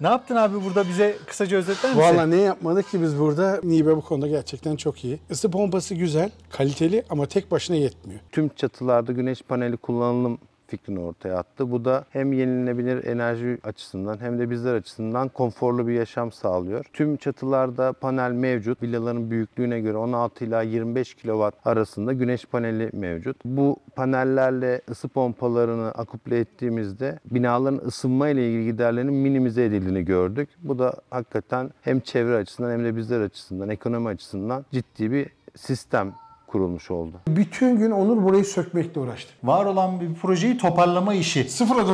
Ne yaptın abi burada, bize kısaca özetler misin? Valla ne yapmadık ki biz burada? NİBE bu konuda gerçekten çok iyi. Isı pompası güzel, kaliteli ama tek başına yetmiyor. Tüm çatılarda güneş paneli kullanılım fikrini ortaya attı. Bu da hem yenilenebilir enerji açısından hem de bizler açısından konforlu bir yaşam sağlıyor. Tüm çatılarda panel mevcut. Villaların büyüklüğüne göre 16 ila 25 kW arasında güneş paneli mevcut. Bu panellerle ısı pompalarını akuple ettiğimizde binaların ısınma ile ilgili giderlerinin minimize edildiğini gördük. Bu da hakikaten hem çevre açısından hem de bizler açısından, ekonomi açısından ciddi bir sistem kurulmuş oldu. Bütün gün Onur burayı sökmekle uğraştı. Var olan bir projeyi toparlama işi. Sıfıra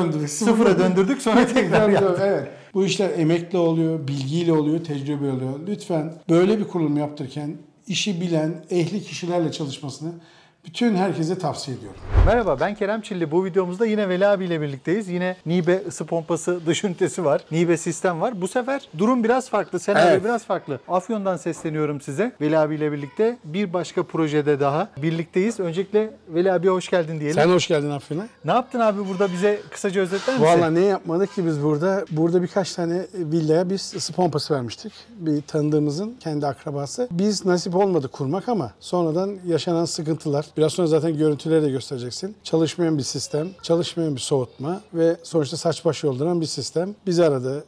döndürdük sonra tekrar yaptık. Evet. Bu işler emekle oluyor, bilgiyle oluyor, tecrübe oluyor. Lütfen böyle bir kurulum yaptırırken işi bilen, ehli kişilerle çalışmasını bütün herkese tavsiye ediyorum. Merhaba, ben Kerem Çilli. Bu videomuzda yine Veli abiyle birlikteyiz. Yine NİBE ısı pompası dış ünitesi var. NİBE sistem var. Bu sefer durum biraz farklı. Senaryo biraz farklı. Afyon'dan sesleniyorum size. Veli abiyle birlikte bir başka projede daha birlikteyiz. Öncelikle Veli abiye hoş geldin diyelim. Sen hoş geldin Afyon'a. Ne yaptın abi burada, bize kısaca özetler misin? Valla ne yapmadık ki biz burada? Burada birkaç tane villaya biz ısı pompası vermiştik. Bir tanıdığımızın kendi akrabası. Biz nasip olmadı kurmak ama sonradan yaşanan sıkıntılar. Biraz sonra zaten görüntüleri de göstereceksin. Çalışmayan bir sistem, çalışmayan bir soğutma ve sonuçta saç baş yolduran bir sistem. Bizi aradı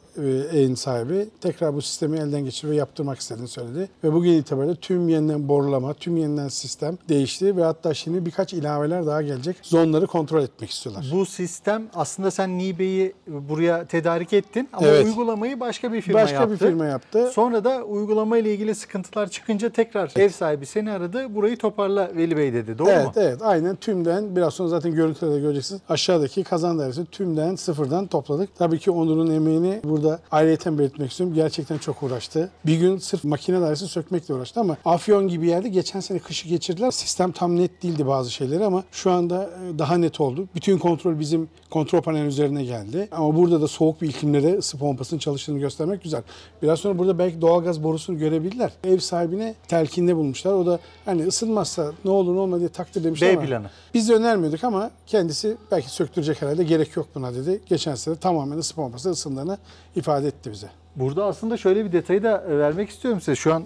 evin sahibi. Tekrar bu sistemi elden geçirip yaptırmak istediğini söyledi. Ve bugün itibariyle tüm yeniden borulama, tüm yeniden sistem değişti ve hatta şimdi birkaç ilaveler daha gelecek. Zonları kontrol etmek istiyorlar. Bu sistem aslında sen NİBE'yi buraya tedarik ettin ama uygulamayı başka bir firma yaptı. Sonra da uygulama ile ilgili sıkıntılar çıkınca tekrar ev sahibi seni aradı. Burayı toparla Veli Bey dedi. Doğru mu? Evet, aynen. Tümden, biraz sonra zaten görüntülerde göreceksiniz. Aşağıdaki kazan dairesi tümden, sıfırdan topladık. Tabii ki Onur'un emeğini burada ayrıyeten belirtmek istiyorum. Gerçekten çok uğraştı. Bir gün sırf makine dairesi sökmekle uğraştı ama Afyon gibi yerde geçen sene kışı geçirdiler. Sistem tam net değildi bazı şeyleri ama şu anda daha net oldu. Bütün kontrol bizim kontrol panelin üzerine geldi. Ama burada da soğuk bir iklimlere ısı pompasının çalıştığını göstermek güzel. Biraz sonra burada belki doğalgaz borusunu görebilirler. Ev sahibine telkinde bulmuşlar. O da hani ısınmazsa ne olur ne olmaz diye takdir demişler ama planı. Biz de önermiyorduk ama kendisi belki söktürecek herhalde, gerek yok buna dedi. Geçen sene tamamen ısı pompası ısındığını ifade etti bize. Burada aslında şöyle bir detayı da vermek istiyorum size. Şu an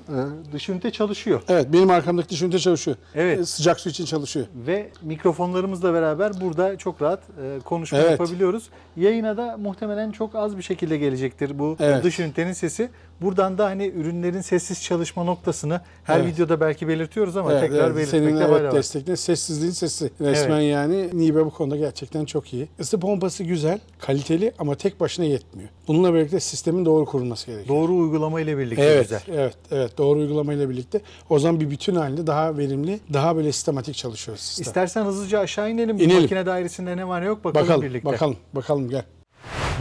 dış ünite çalışıyor. Evet, benim arkamdaki dış ünite çalışıyor. Evet. Sıcak su için çalışıyor. Ve mikrofonlarımızla beraber burada çok rahat konuşma yapabiliyoruz. Yayına da muhtemelen çok az bir şekilde gelecektir bu dış ünitenin sesi. Buradan da hani ürünlerin sessiz çalışma noktasını her videoda belki belirtiyoruz ama tekrar belirtmekte fayda var. Destekle sessizliğin sesi resmen yani. NİBE bu konuda gerçekten çok iyi. Isı pompası güzel, kaliteli ama tek başına yetmiyor. Bununla birlikte sistemin doğru kurulması gerekiyor. Doğru uygulama ile birlikte güzel. Evet, doğru uygulama ile birlikte o zaman bir bütün halinde daha verimli, daha böyle sistematik çalışıyoruz. Sistem. İstersen hızlıca aşağı inelim. Bu makine dairesinde ne var ne yok bakalım birlikte. Bakalım gel.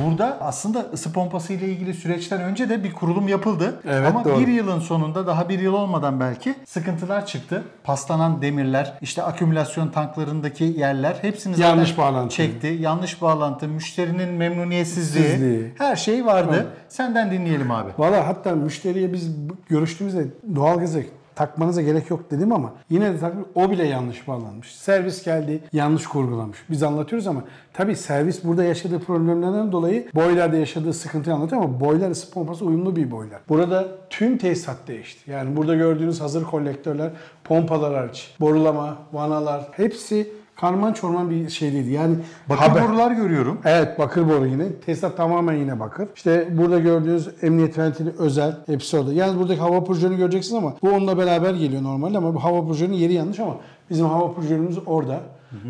Burada aslında ısı pompası ile ilgili süreçten önce de bir kurulum yapıldı. Evet, ama doğru. Bir yılın sonunda, daha bir yıl olmadan belki sıkıntılar çıktı. Paslanan demirler, işte akümülasyon tanklarındaki yerler hepsini zaten yanlış bağlantı çekti. Yanlış bağlantı, müşterinin memnuniyetsizliği, her şey vardı. Evet. Senden dinleyelim abi. Valla hatta müşteriye biz görüştüğümüzde doğalgazı takmanıza gerek yok dedim ama yine de o bile yanlış bağlanmış. Servis geldi, yanlış kurgulamış. Biz anlatıyoruz ama tabii servis burada yaşadığı problemlerden dolayı boylarda yaşadığı sıkıntıyı anlatıyor ama boylar ısı pompası uyumlu bir boylar. Burada tüm tesisat değişti. Yani burada gördüğünüz hazır kolektörler, pompalar hariç, borulama, vanalar hepsi karman çorman bir şey değildi. Yani bakır borular görüyorum. Evet, bakır boru yine. Tesisat tamamen yine bakır. İşte burada gördüğünüz emniyet ventili özel hepsi orada. Yalnız buradaki hava projörünü göreceksiniz ama bu onunla beraber geliyor normalde ama bu hava projörünün yeri yanlış ama bizim hava projörümüz orada.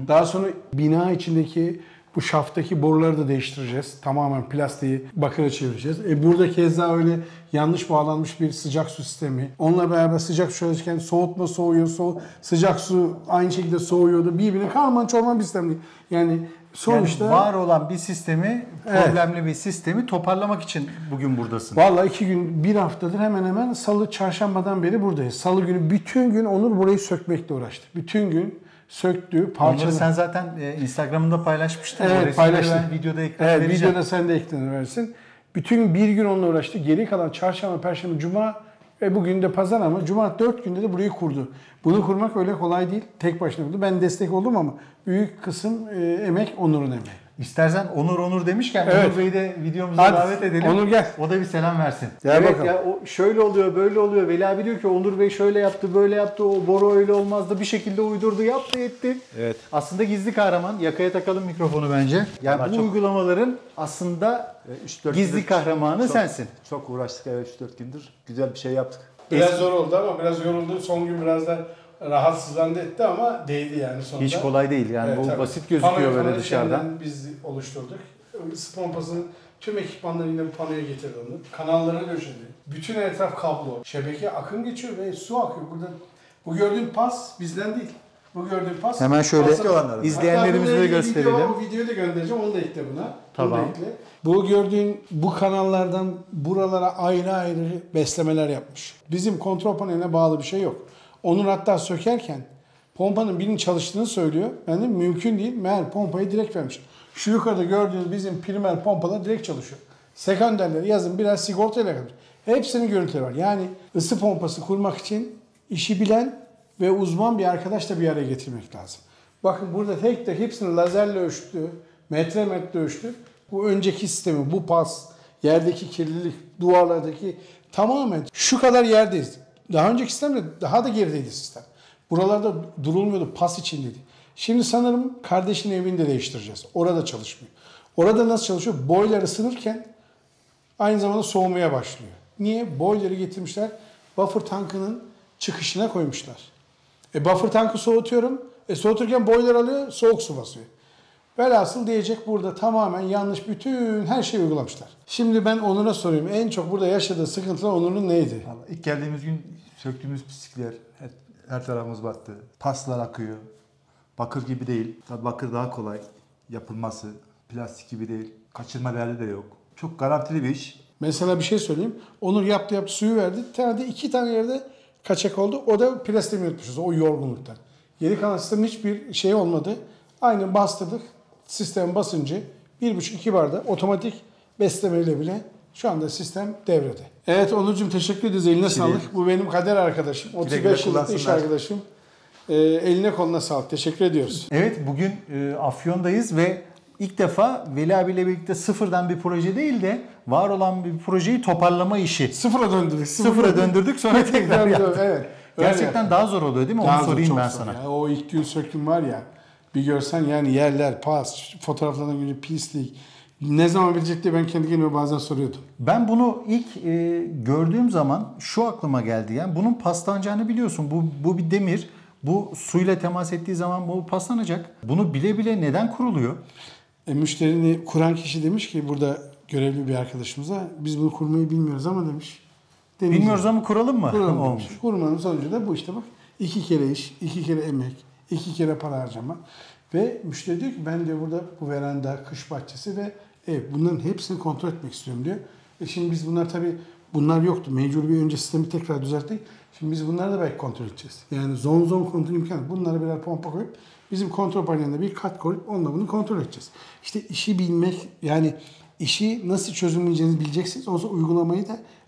Daha sonra bina içindeki bu şaftaki boruları da değiştireceğiz. Tamamen plastiği bakıra çevireceğiz. Burada keza öyle yanlış bağlanmış bir sıcak su sistemi. Onunla beraber sıcak su çalışırken soğutma soğuyor, sıcak su aynı şekilde soğuyordu. Birbirine karman çorman bir sistem. Yani sonuçta var olan bir sistemi, problemli bir sistemi toparlamak için bugün buradasın. Vallahi 2 gün, 1 haftadır hemen hemen salı, çarşambadan beri buradayız. Salı günü bütün gün Onur burayı sökmekle uğraştı. Bütün gün söktü, parçaladı. Onları sen zaten Instagram'da paylaşmıştın. Evet, paylaştım. Videoda ekran vereceğim. Videoda sen de ekranı versin. Bütün bir gün onunla uğraştı. Geri kalan çarşamba, perşembe, cuma ve bugün de pazar ama cuma 4 günde de burayı kurdu. Bunu kurmak öyle kolay değil. Tek başına kurdu. Ben destek oldum ama büyük kısım emek Onur'un emeği. İstersen Onur demişken evet. Onur Bey'i de videomuza hadi davet edelim. Onur gel. O da bir selam versin. Gel evet bakalım. Ya, şöyle oluyor, böyle oluyor. Veli abi diyor ki Onur Bey şöyle yaptı, böyle yaptı. O boru öyle olmazdı. Bir şekilde uydurdu, yaptı, etti. Evet. Aslında gizli kahraman. Yakaya takalım mikrofonu bence. Yani bu çok... uygulamaların aslında gizli kahramanı çok, sensin. Çok uğraştık evet 3-4 gündür. Güzel bir şey yaptık. Biraz zor oldu ama biraz yoruldu. Son gün biraz da rahatsızlandı etti ama değdi yani sonunda. Hiç kolay değil yani evet, bu tabii. Basit gözüküyor panoyu, böyle dışarıdan. Biz oluşturduk. Isı pompasının tüm ekipmanlarıyla panoya getirdi onu. Kanallara döşedi. Bütün etraf kablo. Şebeke akım geçiyor ve su akıyor. Burada bu gördüğün pas bizden değil. Bu gördüğün pas. Hemen şöyle izleyenlerimize de gösterelim. Video, videoyu da göndereceğim. Onu da ekle buna. Tamam. Bunu da ekle. Bu gördüğün bu kanallardan buralara ayrı ayrı beslemeler yapmış. Bizim kontrol paneline bağlı bir şey yok. Onur hatta sökerken pompanın birinin çalıştığını söylüyor. Yani mümkün değil. Meğer pompayı direkt vermiş. Şu yukarıda gördüğünüz bizim primer pompalar direkt çalışıyor. Sekonderleri yazın biraz sigortayla kalmış. Hepsinin görüntüleri var. Yani ısı pompası kurmak için işi bilen ve uzman bir arkadaşla bir araya getirmek lazım. Bakın burada tek tek hepsini lazerle ölçtü, metre metre ölçtü. Bu önceki sistemi, bu pas, yerdeki kirlilik, duvarlardaki tamamen şu kadar yerdeyiz. Daha önceki sistemde daha da gerideydi sistem. Buralarda durulmuyordu, pas içindeydi. Şimdi sanırım kardeşin evini de değiştireceğiz. Orada çalışmıyor. Orada nasıl çalışıyor? Boiler ısınırken aynı zamanda soğumaya başlıyor. Niye? Boiler'ı getirmişler, buffer tankının çıkışına koymuşlar. Buffer tankı soğutuyorum. Soğuturken boiler alıyor, soğuk su basıyor. Velhasıl diyecek burada tamamen yanlış bütün her şeyi uygulamışlar. Şimdi ben Onur'a sorayım. En çok burada yaşadığı sıkıntılar Onur'un neydi? Vallahi ilk geldiğimiz gün söktüğümüz pislikler, her tarafımız battı. Paslar akıyor. Bakır gibi değil. Tabii bakır daha kolay yapılması. Plastik gibi değil. Kaçırma derdi de yok. Çok garantili bir iş. Mesela bir şey söyleyeyim. Onur yaptı suyu verdi. İki tane yerde kaçak oldu. O da plastiği yutmuşuz o yorgunluktan. Geri kalan sistemin hiçbir şey olmadı. Aynı bastırdık. Sistem basıncı 1,5-2 barda otomatik beslemeyle bile şu anda sistem devrede. Evet Onurcuğum teşekkür ederiz. Eline sağlık. Bu benim kader arkadaşım. 35 yıllık iş arkadaşım. Eline koluna sağlık. Teşekkür ediyoruz. Evet bugün Afyon'dayız ve ilk defa Veli abiyle birlikte sıfırdan bir proje değil de var olan bir projeyi toparlama işi. Sıfıra döndürdük sonra tekrar yaptık. Evet, gerçekten yaptım. Daha zor oluyor değil mi? Daha onu sorayım ben sana. Ya. O ilk gün söktüm var ya. Bir görsen yani yerler, pas, fotoğraflardan göre pislik. Ne zaman bilecek diye ben kendi kendime bazen soruyordum. Ben bunu ilk gördüğüm zaman şu aklıma geldi. Yani bunun paslanacağını biliyorsun. Bu bir demir. Bu suyla temas ettiği zaman bu paslanacak. Bunu bile bile neden kuruluyor? Müşterini kuran kişi demiş ki burada görevli bir arkadaşımıza biz bunu kurmayı bilmiyoruz ama demiş. Bilmiyoruz ama kuralım mı? Kuralım olmuş. Kurmanın sonucu da bu işte bak. 2 kere iş, 2 kere emek. 2 kere para harcama ve müşteri diyor ki ben diyor burada bu veranda, kış bahçesi ve ev bunların hepsini kontrol etmek istiyorum diyor. Şimdi biz bunlar tabii bunlar yoktu. Mecbur bir önce sistemi tekrar düzelttik. Şimdi biz bunları da belki kontrol edeceğiz. Yani zon kontrol imkanı. Bunlara birer pompa koyup bizim kontrol paneline bir kat koyup onunla bunu kontrol edeceğiz. İşte işi bilmek yani işi nasıl çözümleyeceğinizi bileceksiniz. O zaman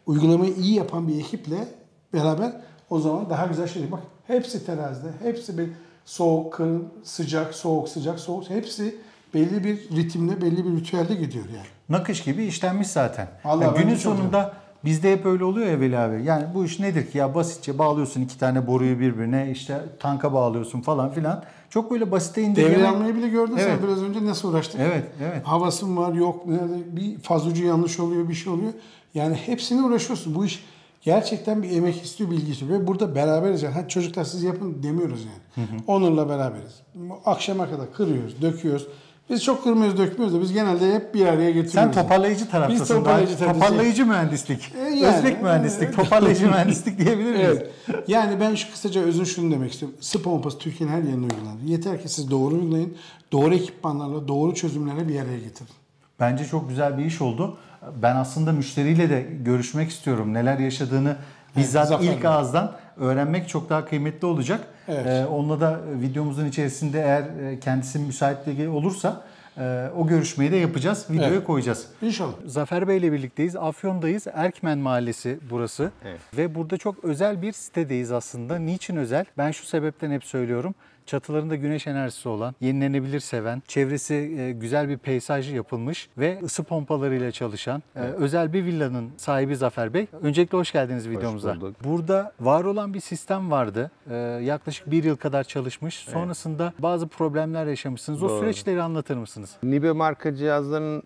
uygulamayı iyi yapan bir ekiple beraber o zaman daha güzel şeyler. Bak hepsi terazide, hepsi bir soğuk, kırın, sıcak, soğuk, sıcak, soğuk. Hepsi belli bir ritimle, belli bir ritüelde gidiyor yani. Nakış gibi işlenmiş zaten. Yani günün sonunda bizde hep öyle oluyor ya Veli abi. Yani bu iş nedir ki ya basitçe bağlıyorsun 2 tane boruyu birbirine işte tanka bağlıyorsun falan filan. Çok böyle basite indirgemek. Devrelenmeyi bile gördün evet. Sen biraz önce nasıl uğraştık. Evet, evet. Havası mı var yok nerede bir fazucu yanlış oluyor bir şey oluyor. Yani hepsine uğraşıyorsun. Bu iş gerçekten bir emek istiyor, bilgi istiyor. Ve burada beraberiz yani. Hadi çocuklar siz yapın demiyoruz yani. Hı hı. Onur'la beraberiz. Akşama kadar kırıyoruz, döküyoruz. Biz çok kırmıyoruz, dökmüyoruz da biz genelde hep bir araya getiriyoruz. Sen toparlayıcı taraftasın. Biz toparlayıcı mühendislik. Yani, özlek mühendislik, toparlayıcı mühendislik diyebilir miyiz? Evet. Yani ben şu kısaca özün şunu demek istiyorum. Isı pompası Türkiye'nin her yerine uygulanır. Yeter ki siz doğru uygulayın. Doğru ekipmanlarla, doğru çözümlerle bir araya getirin. Bence çok güzel bir iş oldu. Ben aslında müşteriyle de görüşmek istiyorum. Neler yaşadığını bizzat evet, ilk ağızdan öğrenmek çok daha kıymetli olacak. Evet. Onunla da videomuzun içerisinde eğer kendisi müsaitliği olursa o görüşmeyi de yapacağız. Videoya evet. Koyacağız. İnşallah. Zafer Bey ile birlikteyiz. Afyon'dayız. Erkmen Mahallesi burası. Evet. Ve burada çok özel bir sitedeyiz aslında. Niçin özel? Ben şu sebepten hep söylüyorum. Çatılarında güneş enerjisi olan, yenilenebilir seven, çevresi güzel bir peyzaj yapılmış ve ısı pompalarıyla çalışan özel bir villanın sahibi Zafer Bey. Öncelikle hoş geldiniz videomuza. Hoş bulduk. Burada var olan bir sistem vardı. Yaklaşık bir yıl kadar çalışmış. Sonrasında bazı problemler yaşamışsınız. O süreçleri anlatır mısınız? NİBE marka cihazların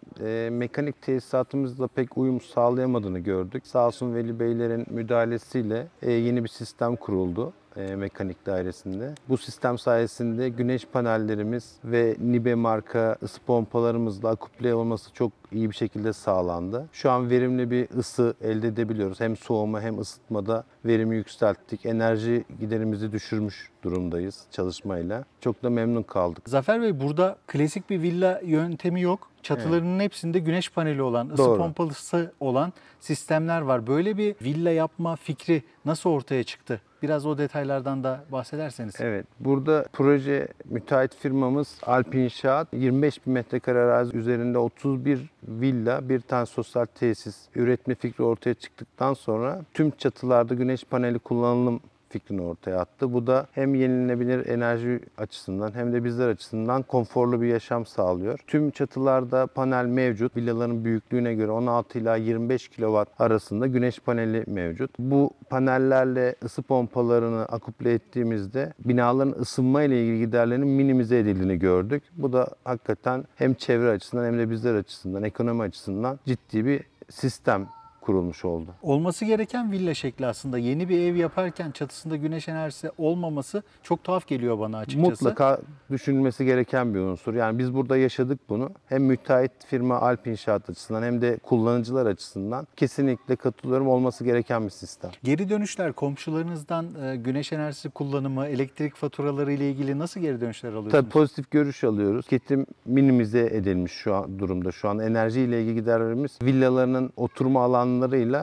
mekanik tesisatımızla pek uyum sağlayamadığını gördük. Sağ olsun Veli Beylerin müdahalesiyle yeni bir sistem kuruldu. Mekanik dairesinde. Bu sistem sayesinde güneş panellerimiz ve NİBE marka ısı pompalarımızla akuple olması çok iyi bir şekilde sağlandı. Şu an verimli bir ısı elde edebiliyoruz. Hem soğuma hem ısıtmada verimi yükselttik. Enerji giderimizi düşürmüş durumdayız çalışmayla. Çok da memnun kaldık. Zafer Bey, burada klasik bir villa yöntemi yok. Çatılarının hepsinde güneş paneli olan, ısı pompalısı olan sistemler var. Böyle bir villa yapma fikri nasıl ortaya çıktı? Biraz o detaylardan da bahsederseniz. Evet, burada proje müteahhit firmamız Alpin İnşaat 25.000 metrekare arazi üzerinde 31 villa, bir tane sosyal tesis üretme fikri ortaya çıktıktan sonra tüm çatılarda güneş paneli kullanılım fikrini ortaya attı. Bu da hem yenilenebilir enerji açısından hem de bizler açısından konforlu bir yaşam sağlıyor. Tüm çatılarda panel mevcut. Villaların büyüklüğüne göre 16 ila 25 kW arasında güneş paneli mevcut. Bu panellerle ısı pompalarını akuple ettiğimizde binaların ısınma ile ilgili giderlerinin minimize edildiğini gördük. Bu da hakikaten hem çevre açısından hem de bizler açısından, ekonomi açısından ciddi bir sistem kurulmuş oldu. Olması gereken villa şekli aslında. Yeni bir ev yaparken çatısında güneş enerjisi olmaması çok tuhaf geliyor bana açıkçası. Mutlaka düşünülmesi gereken bir unsur. Yani biz burada yaşadık bunu. Hem müteahhit firma Alp İnşaat açısından hem de kullanıcılar açısından kesinlikle katılıyorum, olması gereken bir sistem. Geri dönüşler komşularınızdan güneş enerjisi kullanımı, elektrik faturaları ile ilgili nasıl geri dönüşler alıyorsunuz? Tabii pozitif görüş alıyoruz. Tüketim minimize edilmiş şu an durumda. Şu an enerji ile ilgili giderlerimiz villalarının oturma alanı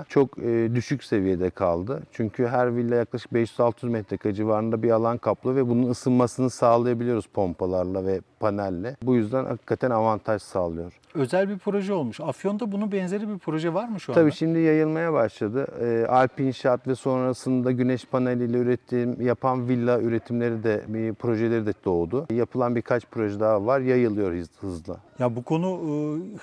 çok düşük seviyede kaldı. Çünkü her villa yaklaşık 500-600 metrekare civarında bir alan kaplı ve bunun ısınmasını sağlayabiliyoruz pompalarla ve panelle. Bu yüzden hakikaten avantaj sağlıyor. Özel bir proje olmuş. Afyon'da bunun benzeri bir proje var mı şu anda? Tabii şimdi yayılmaya başladı. Alp İnşaat ve sonrasında güneş paneliyle yapan villa üretimleri de, projeleri de doğdu. Yapılan birkaç proje daha var. Yayılıyor hızla. Ya bu konu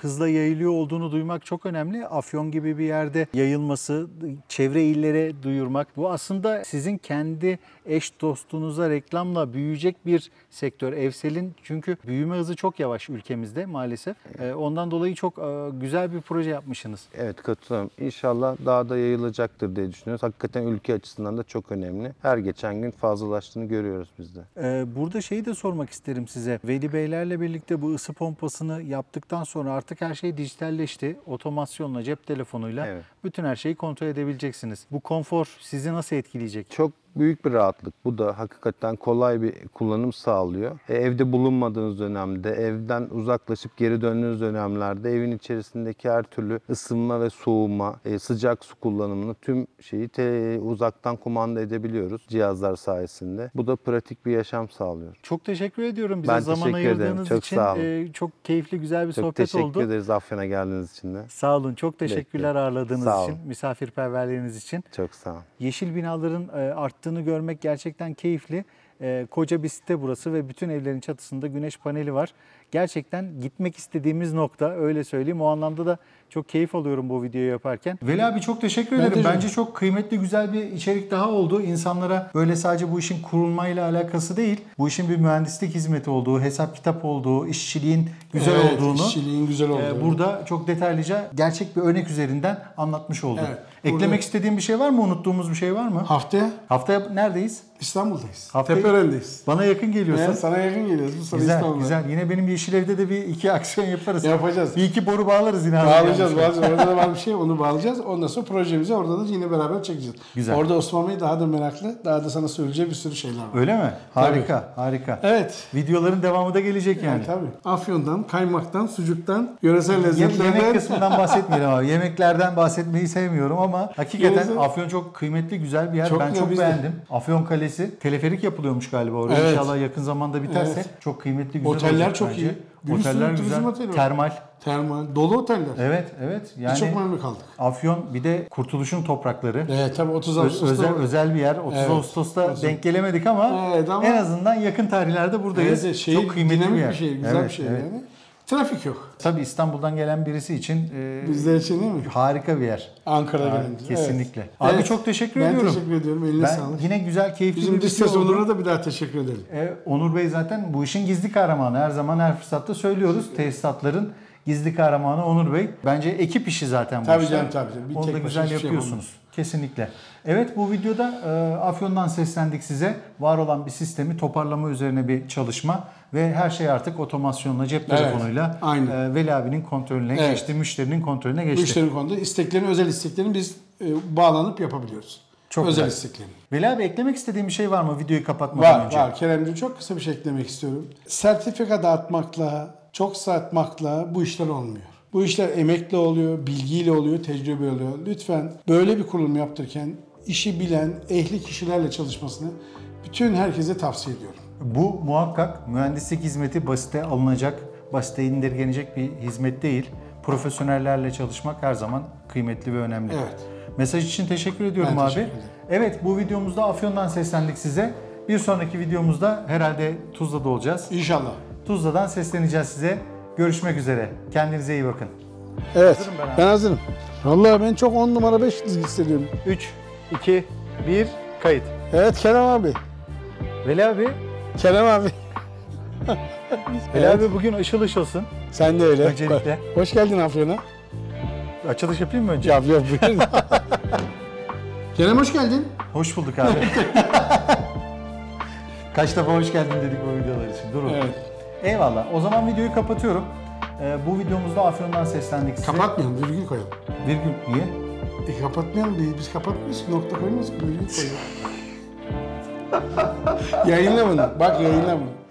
hızla yayılıyor olduğunu duymak çok önemli. Afyon gibi bir yerde yayılması, çevre illere duyurmak. Bu aslında sizin kendi eş dostunuza reklamla büyüyecek bir sektör. Evsel'in çünkü büyüme hızı çok yavaş ülkemizde maalesef. Ondan dolayı çok güzel bir proje yapmışsınız. Evet, katılıyorum. İnşallah daha da yayılacaktır diye düşünüyoruz. Hakikaten ülke açısından da çok önemli. Her geçen gün fazlalaştığını görüyoruz biz de. Burada şeyi de sormak isterim size. Veli Beylerle birlikte bu ısı pompasını yaptıktan sonra artık her şey dijitalleşti. Otomasyonla, cep telefonuyla bütün her şeyi kontrol edebileceksiniz. Bu konfor sizi nasıl etkileyecek? Çok büyük bir rahatlık. Bu da hakikaten kolay bir kullanım sağlıyor. Evde bulunmadığınız dönemde, evden uzaklaşıp geri döndüğünüz dönemlerde evin içerisindeki her türlü ısınma ve soğuma, sıcak su kullanımını, tüm şeyi uzaktan kumanda edebiliyoruz cihazlar sayesinde. Bu da pratik bir yaşam sağlıyor. Çok teşekkür ediyorum bize zaman ayırdığınız için. Çok keyifli, güzel bir sohbet oldu. Çok teşekkür ederiz Afyon'a geldiğiniz için de. Sağ olun. Çok teşekkürler ağırladığınız için, misafirperverliğiniz için. Çok sağ olun. Yeşil binaların arttığını görmek gerçekten keyifli. Koca bir site burası ve bütün evlerin çatısında güneş paneli var. Gerçekten gitmek istediğimiz nokta, öyle söyleyeyim. O anlamda da çok keyif alıyorum bu videoyu yaparken. Veli abi, çok teşekkür ederim. Bence çok kıymetli, güzel bir içerik daha oldu. İnsanlara böyle sadece bu işin kurulmayla alakası değil, bu işin bir mühendislik hizmeti olduğu, hesap kitap olduğu, işçiliğin güzel olduğunu, burada çok detaylıca gerçek bir örnek üzerinden anlatmış oldum. Eklemek istediğim bir şey var mı? Unuttuğumuz bir şey var mı? Haftaya neredeyiz? İstanbul'dayız. Teperen'deyiz. Bana yakın geliyorsun. Sana yakın geliyoruz. Bu güzel, İstanbul'da. Güzel. Yine benim Yeşilev'de de bir iki aksiyon yaparız. Yapacağız. Bir iki boru bağlarız yine. Bağlayacağız. Orada da var bir şey. Onu bağlayacağız. Ondan sonra projemizi orada da yine beraber çekeceğiz. Güzel. Orada Osman Bey daha da meraklı. Daha da sana söyleyeceği bir sürü şeyler var. Öyle mi? Harika. Tabii. Harika. Evet. Videoların devamı da gelecek yani. Tabii. Afyon'dan, kaymaktan, sucuktan, yöresel lezzetlerden. Yemek kısmından bahsetmeyelim abi. Yemeklerden bahsetmeyi sevmiyorum ama hakikaten Afyon çok kıymetli, güzel bir yer. Ben çok beğendim. Afyon Kalesi. Teleferik yapılıyormuş galiba orada. İnşallah yakın zamanda biterse çok kıymetli, güzel. Oteller çok iyi. iyi. Oteller güzel. Oteli termal. Termal. Dolu oteller. Evet, evet. Yani çok memnun kaldık. Afyon bir de Kurtuluş'un toprakları. Evet, tabii 30 Ağustos'ta. Özel bir yer. 30 evet, Ağustos'ta denk gelemedik ama, evet, ama en azından yakın tarihlerde buradayız. Evet, çok kıymetli bir yer. Bir şey, güzel evet, bir şey evet. Yani. Trafik yok. Tabii İstanbul'dan gelen birisi için bizler için değil mi? Harika bir yer. Ankara'da gelince. Kesinlikle. Evet. Abi evet, çok teşekkür ediyorum. Ben teşekkür ediyorum. Eline sağlık. Yine güzel, keyifli bizim bir şey oldu. Onur'a da bir daha teşekkür edelim. Onur Bey zaten bu işin gizli kahramanı. Her zaman her fırsatta söylüyoruz. Tesisatların gizli kahramanı Onur Bey. Bence ekip işi zaten bu. Tabii canım tabii. Bir onu da güzel yapıyorsunuz. Kesinlikle. Evet, bu videoda Afyon'dan seslendik size. Var olan bir sistemi toparlama üzerine bir çalışma ve her şey artık otomasyonla, cep telefonuyla Veli abinin kontrolüne geçti, müşterinin kontrolüne geçti. Müşterinin kontrolü, isteklerini, özel isteklerini biz bağlanıp yapabiliyoruz. Çok özel isteklerini. Veli abi, eklemek istediğim bir şey var mı videoyu kapatmadan önce? Var. Kerem'cim, çok kısa bir şey eklemek istiyorum. Sertifika dağıtmakla, çok satmakla bu işler olmuyor. Bu işler emekle oluyor, bilgiyle oluyor, tecrübe oluyor. Lütfen böyle bir kurulum yaptırırken işi bilen, ehli kişilerle çalışmasını bütün herkese tavsiye ediyorum. Bu muhakkak mühendislik hizmeti basite alınacak, basite indirgenecek bir hizmet değil. Profesyonellerle çalışmak her zaman kıymetli ve önemli. Evet. Mesaj için teşekkür ediyorum abi. Teşekkür ederim. Evet, bu videomuzda Afyon'dan seslendik size. Bir sonraki videomuzda herhalde Tuzla'da olacağız. İnşallah. Tuzla'dan sesleneceğiz size. Görüşmek üzere. Kendinize iyi bakın. Evet, ben hazırım. Vallahi ben çok 10 numara 5 hissediyorum. 3, 2, 1, kayıt. Evet Kerem abi. Veli abi. Kerem abi. Veli abi bugün ışıl ışılsın. Sen de öyle. Öncelikle. Hoş geldin Afyon'a. Açılış yapayım mı önce? Yap yap. Kerem hoş geldin. Hoş bulduk abi. Kaç defa hoş geldin dedik bu videolar için. Durun. Evet. Eyvallah. O zaman videoyu kapatıyorum. Bu videomuzda Afyon'dan seslendik size. Kapatmayalım, virgül koyalım. Virgül niye? Kapatmayalım diye. Biz kapatmıyoruz, nokta koymuyoruz, virgül koyalım. Yayınla bunu. Bak yayınla bunu.